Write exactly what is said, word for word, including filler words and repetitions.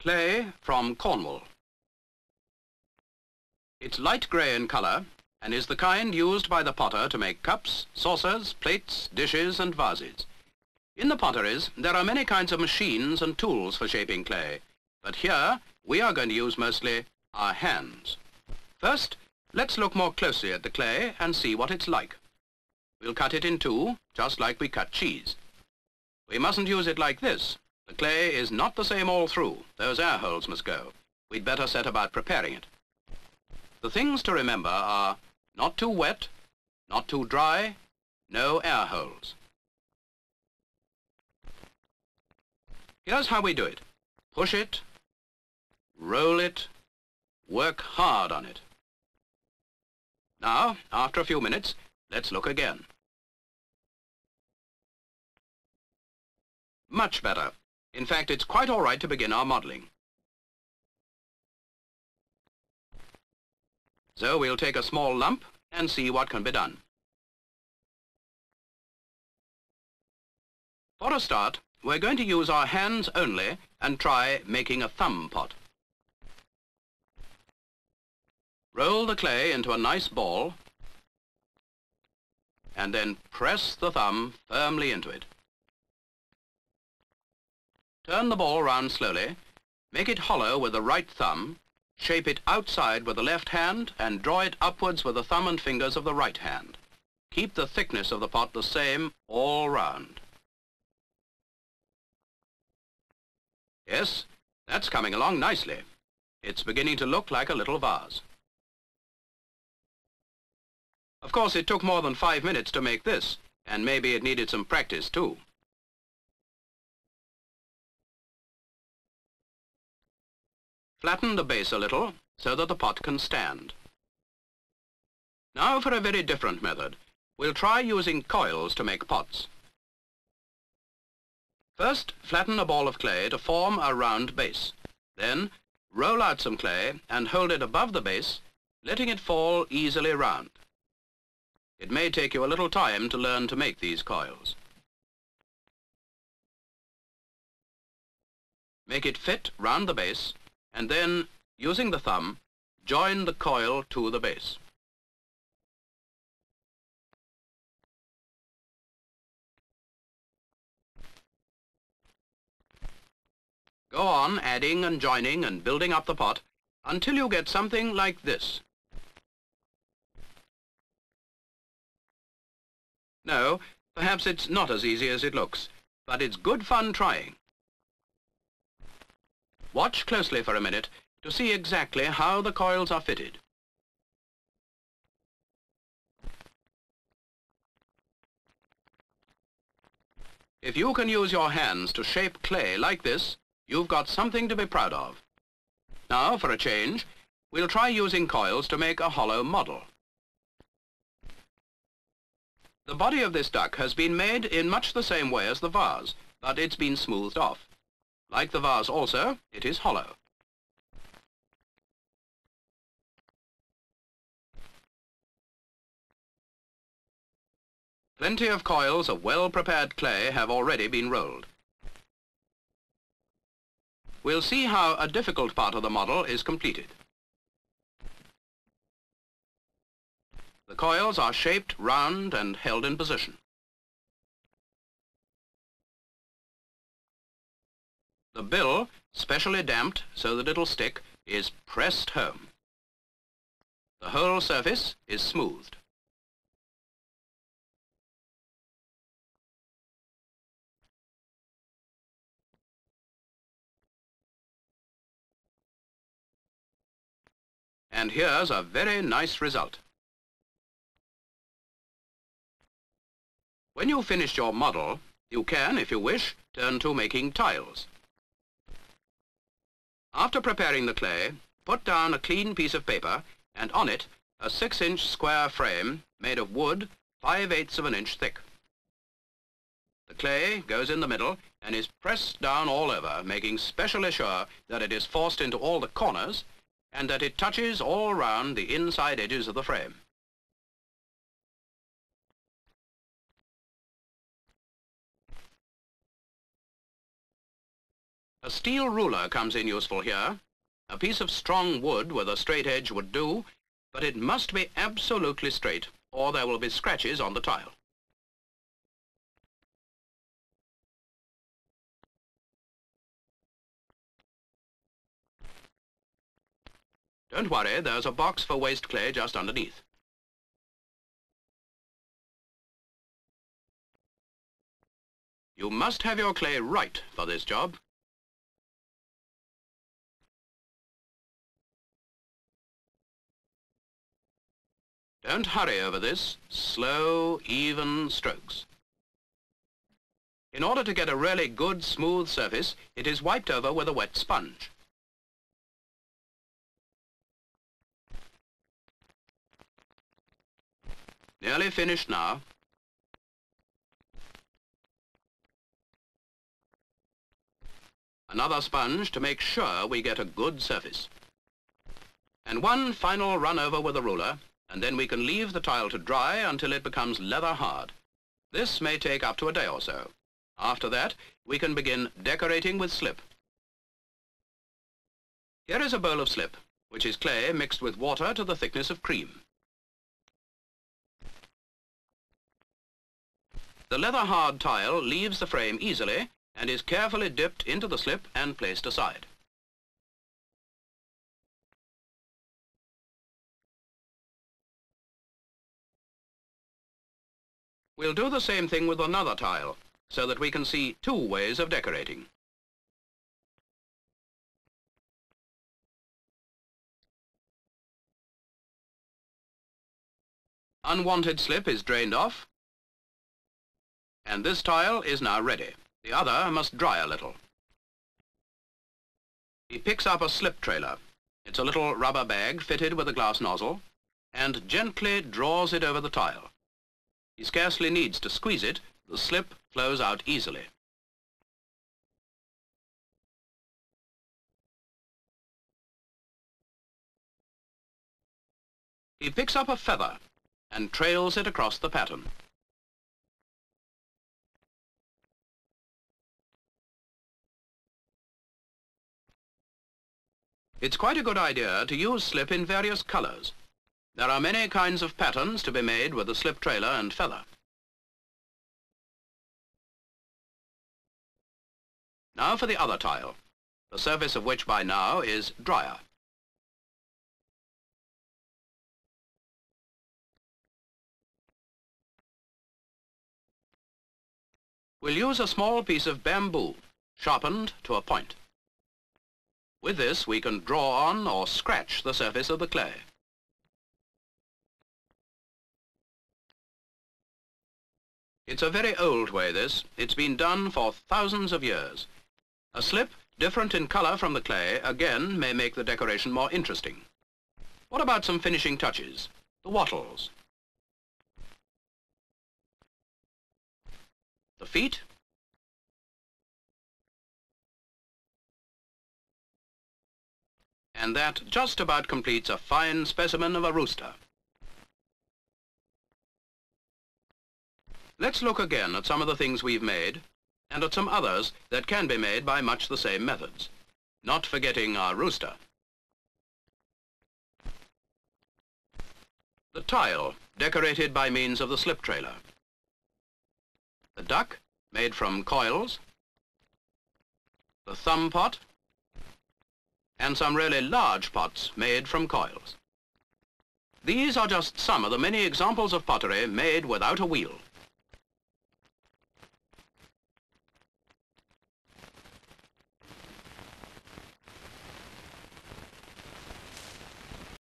Clay from Cornwall. It's light grey in colour and is the kind used by the potter to make cups, saucers, plates, dishes and vases. In the potteries, there are many kinds of machines and tools for shaping clay, but here we are going to use mostly our hands. First, let's look more closely at the clay and see what it's like. We'll cut it in two, just like we cut cheese. We mustn't use it like this. The clay is not the same all through. Those air holes must go. We'd better set about preparing it. The things to remember are not too wet, not too dry, no air holes. Here's how we do it. Push it, roll it, work hard on it. Now, after a few minutes, let's look again. Much better. In fact, it's quite all right to begin our modelling. So we'll take a small lump and see what can be done. For a start, we're going to use our hands only and try making a thumb pot. Roll the clay into a nice ball and then press the thumb firmly into it. Turn the ball round slowly, make it hollow with the right thumb, shape it outside with the left hand and draw it upwards with the thumb and fingers of the right hand. Keep the thickness of the pot the same all round. Yes, that's coming along nicely. It's beginning to look like a little vase. Of course, it took more than five minutes to make this, and maybe it needed some practice too. Flatten the base a little so that the pot can stand. Now for a very different method. We'll try using coils to make pots. First, flatten a ball of clay to form a round base. Then, roll out some clay and hold it above the base, letting it fall easily round. It may take you a little time to learn to make these coils. Make it fit round the base and then, using the thumb, join the coil to the base. Go on adding and joining and building up the pot until you get something like this. No, perhaps it's not as easy as it looks, but it's good fun trying. Watch closely for a minute to see exactly how the coils are fitted. If you can use your hands to shape clay like this, you've got something to be proud of. Now, for a change, we'll try using coils to make a hollow model. The body of this duck has been made in much the same way as the vase, but it's been smoothed off. Like the vase also, it is hollow. Plenty of coils of well-prepared clay have already been rolled. We'll see how a difficult part of the model is completed. The coils are shaped round and held in position. The bill, specially damped so that it'll stick, is pressed home. The whole surface is smoothed. And here's a very nice result. When you've finished your model, you can, if you wish, turn to making tiles. After preparing the clay, put down a clean piece of paper and on it a six-inch square frame made of wood five-eighths of an inch thick. The clay goes in the middle and is pressed down all over, making specially sure that it is forced into all the corners and that it touches all round the inside edges of the frame. A steel ruler comes in useful here. A piece of strong wood with a straight edge would do, but it must be absolutely straight, or there will be scratches on the tile. Don't worry, there's a box for waste clay just underneath. You must have your clay right for this job. Don't hurry over this. Slow, even strokes. In order to get a really good, smooth surface, it is wiped over with a wet sponge. Nearly finished now. Another sponge to make sure we get a good surface. And one final run over with a ruler, and then we can leave the tile to dry until it becomes leather hard. This may take up to a day or so. After that, we can begin decorating with slip. Here is a bowl of slip, which is clay mixed with water to the thickness of cream. The leather-hard tile leaves the frame easily and is carefully dipped into the slip and placed aside. We'll do the same thing with another tile, so that we can see two ways of decorating. Unwanted slip is drained off, and this tile is now ready. The other must dry a little. He picks up a slip trailer. It's a little rubber bag fitted with a glass nozzle, and gently draws it over the tile. He scarcely needs to squeeze it. The slip flows out easily. He picks up a feather and trails it across the pattern. It's quite a good idea to use slip in various colors. There are many kinds of patterns to be made with a slip trailer and feather. Now for the other tile, the surface of which by now is drier. We'll use a small piece of bamboo, sharpened to a point. With this, we can draw on or scratch the surface of the clay. It's a very old way, this. It's been done for thousands of years. A slip, different in color from the clay, again may make the decoration more interesting. What about some finishing touches? The wattles. The feet. And that just about completes a fine specimen of a rooster. Let's look again at some of the things we've made, and at some others that can be made by much the same methods, not forgetting our rooster. The tile, decorated by means of the slip trailer. The duck, made from coils. The thumb pot. And some really large pots made from coils. These are just some of the many examples of pottery made without a wheel.